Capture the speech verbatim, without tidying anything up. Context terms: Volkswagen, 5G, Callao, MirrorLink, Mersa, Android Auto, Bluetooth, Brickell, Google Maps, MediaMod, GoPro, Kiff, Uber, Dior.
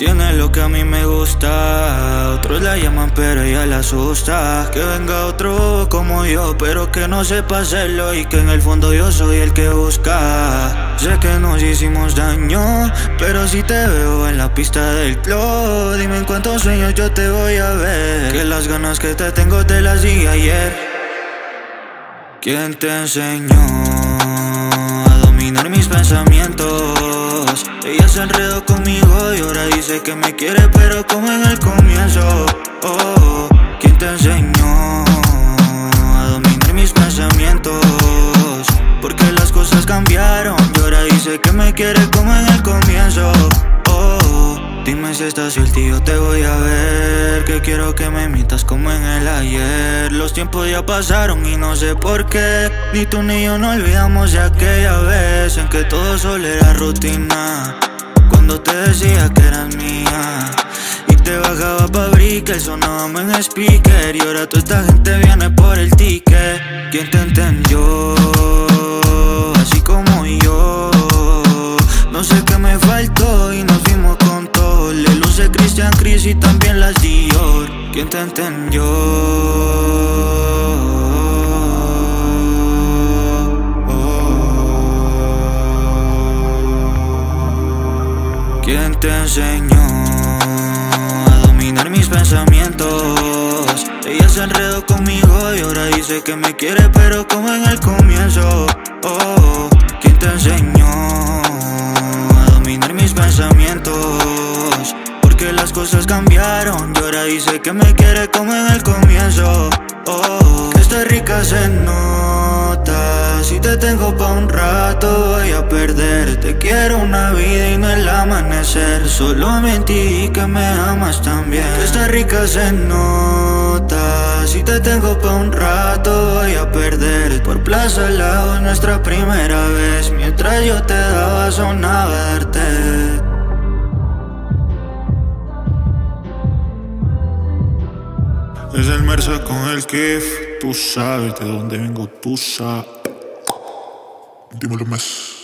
Tiene lo que a mí me gusta. Otros la llaman pero ella la asusta. Que venga otro como yo, pero que no sepa hacerlo, y que en el fondo yo soy el que busca. Sé que nos hicimos daño, pero si te veo en la pista del club, dime en cuántos sueños yo te voy a ver. Que las ganas que te tengo te las di ayer. ¿Quién te enseñó a dominar mis pensamientos? Ella se enredó conmigo y ahora dice que me quiere, pero como en el comienzo. Oh, ¿quién te enseñó a dominar mis pensamientos? Porque las cosas cambiaron y ahora dice que me quiere como en el comienzo. Oh, dime si estás suelta y yo te voy a ver, que quiero que me imitas como en el ayer. Los tiempos ya pasaron y no sé por qué, ni tú ni yo no olvidamos de aquella vez en que todo solo era rutina, cuando te decía que eras mía y te bajaba pa' Brickell, sonábamos en speaker, y ahora toda esta gente viene por el ticket. ¿Quién te entendió? Así como yo. No sé qué me faltó y nos vimos con todo. Le luce Christian Chris y también las Dior. ¿Quién te entendió? ¿Quién te enseñó a dominar mis pensamientos? Ella se enredó conmigo y ahora dice que me quiere, pero como en el comienzo. Oh, ¿quién te enseñó a dominar mis pensamientos? Porque las cosas cambiaron y ahora dice que me quiere como en el comienzo. Oh, que esta rica se nota. Si te tengo pa' un rato voy a perder. Te quiero una vida y no el amanecer. Solo mentí que me amas también. Que esta rica se nota. Si te tengo pa' un rato voy a perder. Por plaza al lado nuestra primera vez. Mientras yo te daba sonaba darte. Es el Mersa con el Kiff, tú sabes de dónde vengo, tú sabes. Dímelo más.